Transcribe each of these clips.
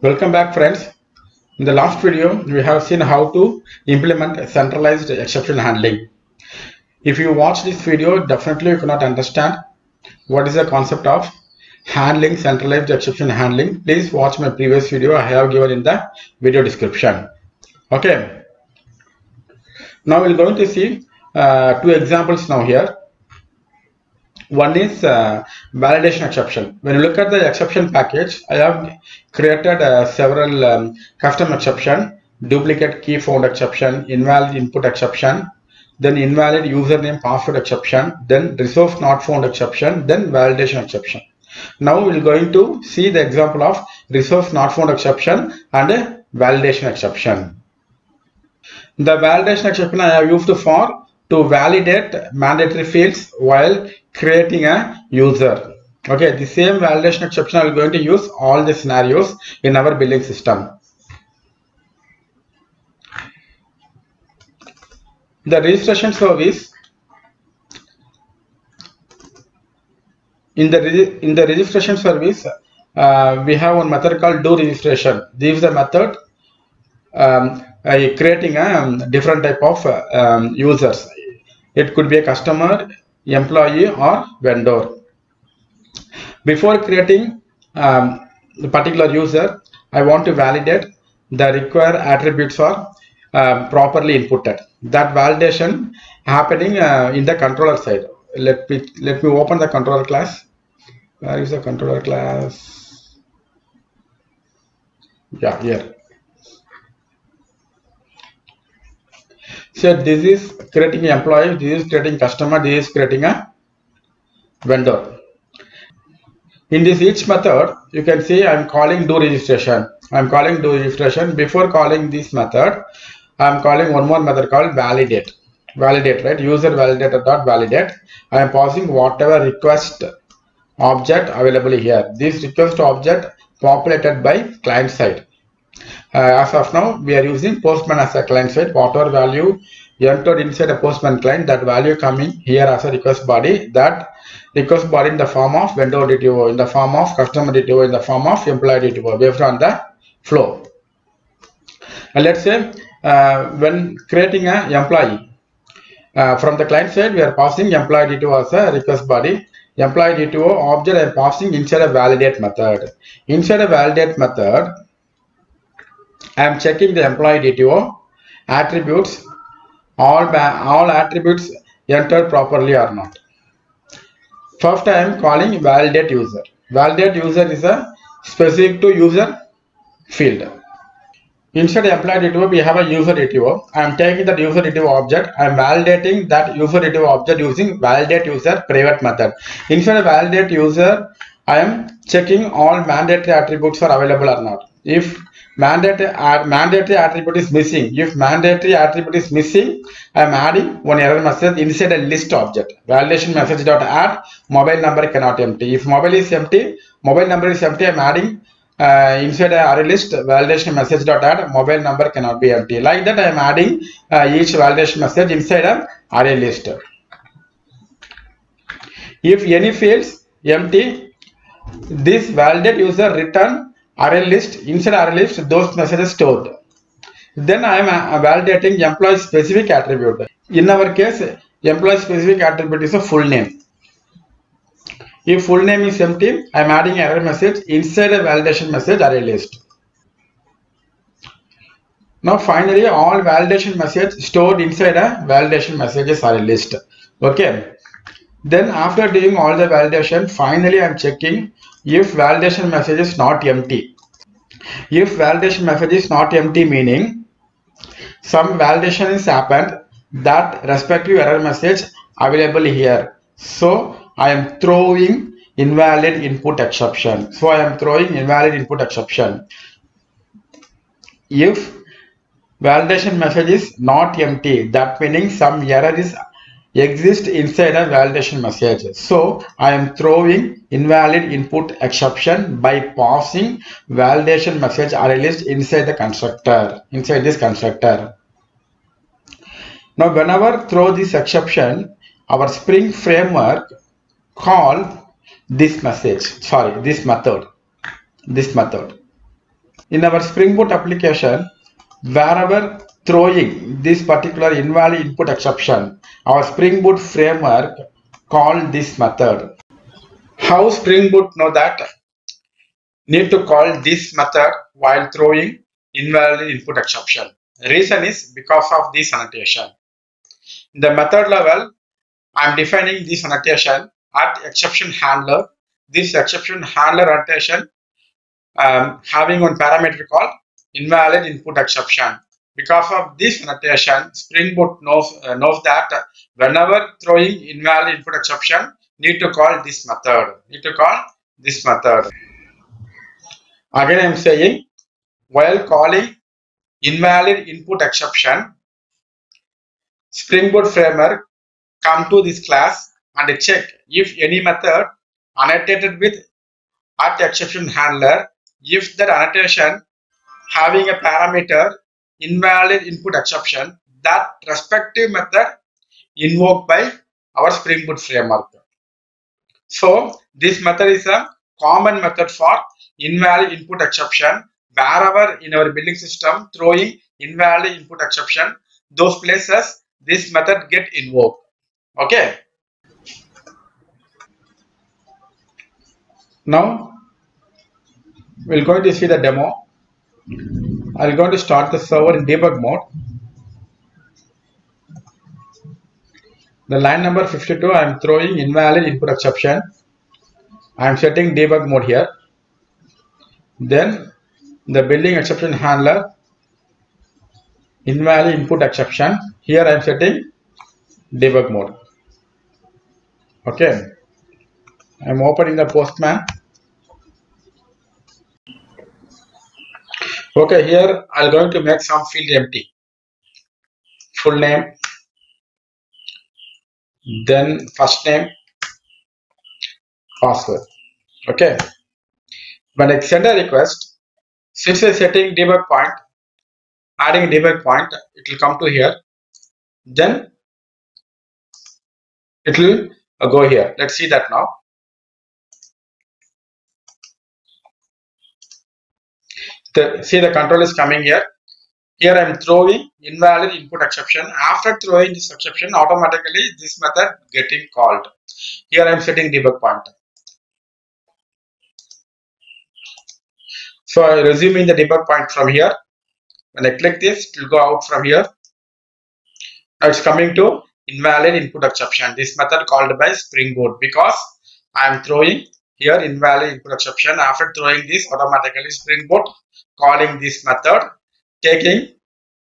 Welcome back, friends. In the last video, we have seen how to implement centralized exception handling. If you watch this video, definitely you cannot understand what is the concept of handling centralized exception handling. Please watch my previous video. I have given in the video description. Okay. Now we're going to see two examples now here. One is validation exception. When you look at the exception package, I have created several custom exception, duplicate key found exception, invalid input exception, then invalid username password exception, then resource not found exception, then validation exception. Now we're going to see the example of resource not found exception and a validation exception. The validation exception I have used to validate mandatory fields while creating a user. Okay, the same validation exception we are going to use all the scenarios in our billing system. The registration service. In the registration service, we have one method called do registration. This is the method creating a different type of users. It could be a customer, employee, or vendor. Before creating the particular user, I want to validate the required attributes are properly inputted. That validation happening in the controller side. Let me open the controller class. Where is the controller class? Yeah, here. So this is creating an employee, this is creating customer, this is creating a vendor. In this each method, you can see I'm calling do registration. I'm calling do registration. Before calling this method, I'm calling one more method called validate. Validate, right? User validator dot validate. I am passing whatever request object available here. This request object populated by client side. As of now, we are using Postman as a client side. Whatever value entered inside a Postman client, that value coming here as a request body. That request body in the form of vendor DTO, in the form of customer DTO, in the form of employee DTO, based on the flow. And let's say when creating an employee from the client side, we are passing employee DTO as a request body. Employee DTO object I am passing inside a validate method. Inside a validate method, I am checking the employee DTO attributes, all attributes entered properly or not. First, I am calling validate user. Validate user is a specific to user field. Inside employee DTO, we have a user DTO. I am taking that user DTO object. I am validating that user DTO object using validate user private method. Inside validate user, I am checking all mandatory attributes are available or not. If mandatory attribute is missing, I am adding one error message inside a list object. Validation message dot add mobile number cannot empty. If mobile is empty, mobile number is empty, I am adding inside a array list validation message dot add mobile number cannot be empty. Like that, I am adding each validation message inside an array list. If any fields empty, this validate user return array list, inside array list, those messages stored. Then I am validating employee specific attribute. In our case, employee specific attribute is a full name. If full name is empty, I am adding error message inside a validation message array list. Now finally, all validation message stored inside a validation messages array list. Okay. Then after doing all the validation, finally I am checking if validation message is not empty. If validation message is not empty, meaning some validation is happened, that respective error message available here. So I am throwing invalid input exception. If validation message is not empty, that meaning some error is exist inside a validation message. So I am throwing invalid input exception by passing validation message array list inside the constructor, inside this constructor. Now whenever throw this exception, our Spring framework call this message, sorry, this method. In our Spring Boot application, wherever throwing this particular invalid input exception, our Spring Boot framework call this method. How Spring Boot know that? Need to call this method while throwing invalid input exception. Reason is because of this annotation. In the method level, I am defining this annotation at exception handler. This exception handler annotation having one parameter called invalid input exception. Because of this annotation, Spring Boot knows that whenever throwing invalid input exception, need to call this method. Again, I am saying, while calling invalid input exception, Spring Boot framework come to this class and check if any method annotated with at exception handler, if that annotation having a parameter invalid input exception, that respective method invoked by our Spring Boot framework. So this method is a common method for invalid input exception. Wherever in our building system throwing invalid input exception, those places this method get invoked. Okay. Now we're going to see the demo. I'm going to start the server in debug mode. The line number 52, I am throwing invalid input exception. I am setting debug mode here. Then the building exception handler, invalid input exception. Here I am setting debug mode. Okay. I am opening the Postman. Okay, here I am going to make some field empty. Full name, then first name, password. Okay. When I send a request, since I setting debug point, adding debug point, it will come to here. Then it will go here. Let's see that now. See, the control is coming here. Here I am throwing invalid input exception. After throwing this exception, automatically this method getting called. Here I am setting debug point. So I am resuming the debug point from here. When I click this, it will go out from here. Now it's coming to invalid input exception. This method called by Spring Boot because I am throwing here invalid input exception. After throwing this, automatically Spring Boot calling this method, taking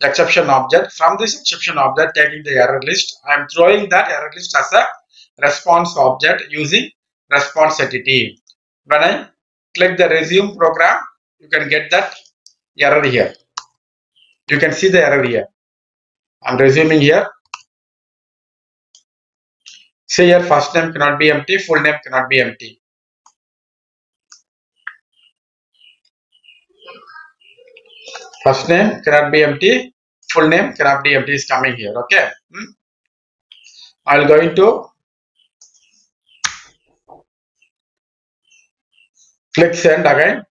the exception object. From this exception object, taking the error list, I am throwing that error list as a response object using ResponseEntity. When I click the resume program, you can get that error here. You can see the error here. I am resuming here. See here, first name cannot be empty, full name cannot be empty. First name cannot be empty, full name cannot be empty is coming here. Okay. I will go into click send again.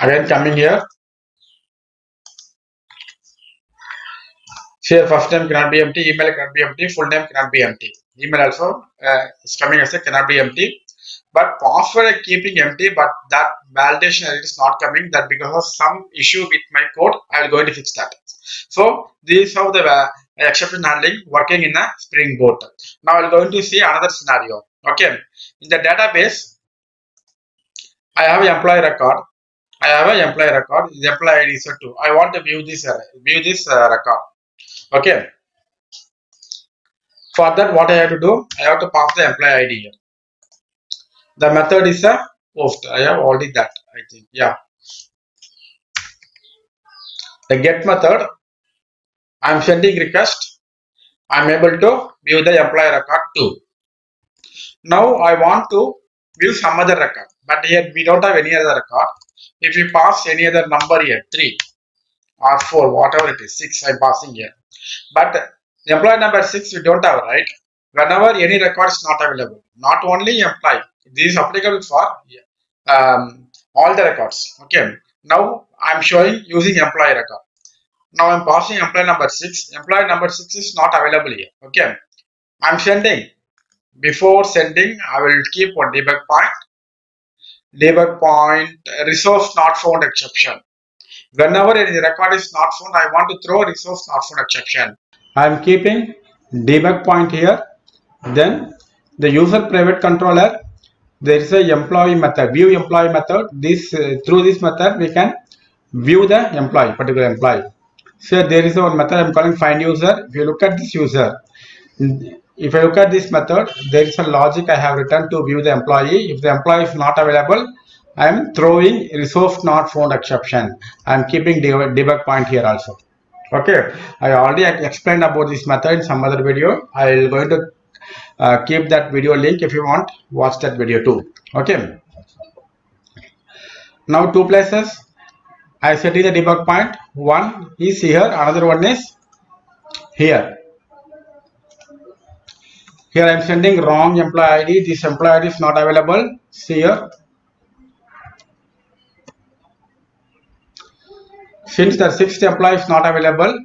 Again coming here. See, first name cannot be empty, email cannot be empty, full name cannot be empty. Email also is coming as a cannot be empty. But password keeping empty, but that validation error is not coming. That because of some issue with my code, I will going to fix that. So this is how the exception handling working in a Spring Boot. Now I will going to see another scenario. Okay, in the database, I have an employee record. I have an employee record. The employee ID is a 2. I want to view this record. Okay. For that, what I have to do? I have to pass the employee ID here. The method is a post. I have already that, I think. Yeah. The get method, I am sending request. I am able to view the employee record too. Now I want to view some other record, but here we don't have any other record. If we pass any other number here, 3, or 4, whatever it is, 6 I'm passing here. But the employee number 6 we don't have, right? Whenever any record is not available, not only employee, this is applicable for all the records. Okay, now I'm showing using employee record. Now I'm passing employee number 6. Employee number 6 is not available here. Okay, I'm sending. Before sending, I will keep one debug point. Debug point resource not found exception. Whenever any record is not found, I want to throw resource not found exception. I am keeping debug point here. Then the user private controller, there is a employee method, view employee method. This through this method we can view the employee, particular employee. So there is one method I am calling find user. If you look at this user, if I look at this method, there is a logic I have written to view the employee. If the employee is not available, I am throwing resource not found exception. I am keeping debug point here also. Okay, I already explained about this method in some other video. I will going to keep that video link. If you want, watch that video too. Okay. Now two places I set in the debug point. One is here, another one is here. Here I am sending wrong employee ID. This employee ID is not available. See here. Since the 6th employee is not available,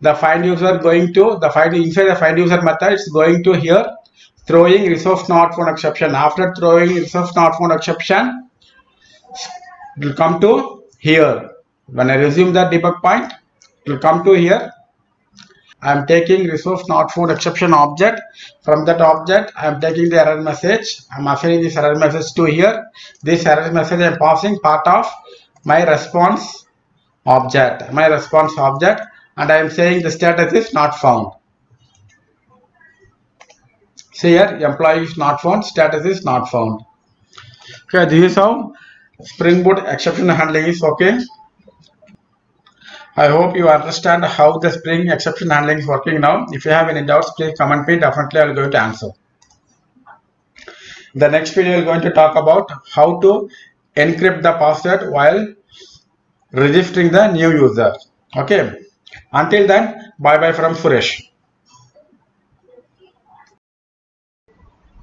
the find user going to the find inside the find user method is going to here throwing resource not found exception. After throwing resource not found exception, it will come to here. When I resume the debug point, it will come to here. I am taking resource not found exception object. From that object, I am taking the error message. I am assigning this error message to here. This error message I am passing part of my response object, my response object, and I am saying the status is not found. See here, employee is not found, status is not found. Okay, this is how Spring Boot exception handling is. Okay, I hope you understand how the Spring exception handling is working now. If you have any doubts, please comment me. Definitely I will going to answer. The next video we are going to talk about how to encrypt the password while registering the new user. Okay, until then, bye bye from Suresh.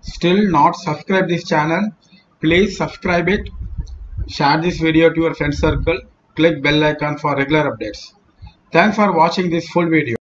Still not subscribe this channel, please subscribe it. Share this video to your friend circle. Click bell icon for regular updates. Thanks for watching this full video.